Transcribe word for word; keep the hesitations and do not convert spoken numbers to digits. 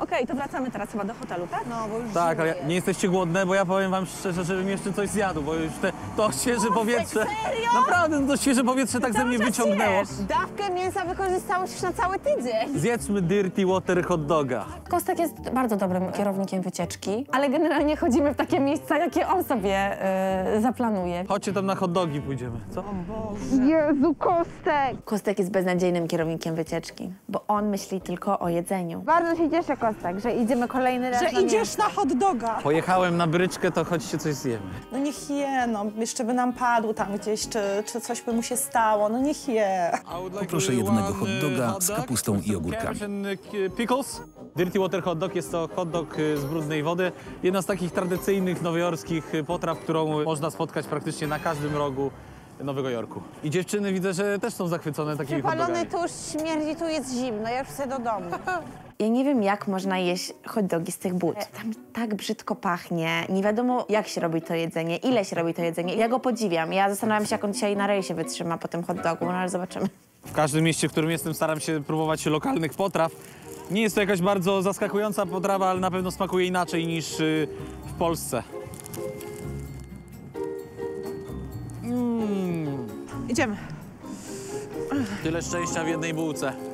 Okej, okay, to wracamy teraz chyba do hotelu, tak? No, bo już tak, ale nie jesteście głodne, bo ja powiem wam szczerze, żebym jeszcze coś zjadł, bo już te, to świeże powietrze... Serio? Naprawdę, to świeże powietrze tak ze mnie wyciągnęło. Jesz. Dawkę mięsa wykorzystałeś już na cały tydzień. Zjedzmy dirty water hot doga. Kostek jest bardzo dobrym kierownikiem wycieczki, ale generalnie chodzimy w takie miejsca, jakie on sobie yy, zaplanuje. Chodźcie tam na hot dogi pójdziemy, co? O Boże. Jezu, Kostek! Kostek jest beznadziejnym kierownikiem wycieczki, bo on myśli tylko o jedzeniu. Bardzo się cieszę, Kostek, że idziemy kolejny raz. Że idziesz na hot doga. Pojechałem na bryczkę, to chodźcie coś zjemy. No niech je, no. Jeszcze by nam padł tam gdzieś, czy, czy coś by mu się stało, no niech je. Poproszę jednego hot doga z kapustą i ogórkami. Pickles? Dirty water hot dog jest to hot dog z brudnej wody. Jedna z takich tradycyjnych nowojorskich potraw, którą można spotkać praktycznie na każdym rogu Nowego Jorku. I dziewczyny widzę, że też są zachwycone takimi hot dogami. Przypalony tuż śmierdzi, tu jest zimno, ja już chcę do domu. Ja nie wiem, jak można jeść hot dogi z tych but. Tam tak brzydko pachnie, nie wiadomo, jak się robi to jedzenie, ile się robi to jedzenie. Ja go podziwiam, ja zastanawiam się, jak on dzisiaj na rejsie wytrzyma po tym hot dogu, no ale zobaczymy. W każdym mieście, w którym jestem, staram się próbować lokalnych potraw. Nie jest to jakaś bardzo zaskakująca potrawa, ale na pewno smakuje inaczej niż w Polsce. Mm. Idziemy. Tyle szczęścia w jednej bułce.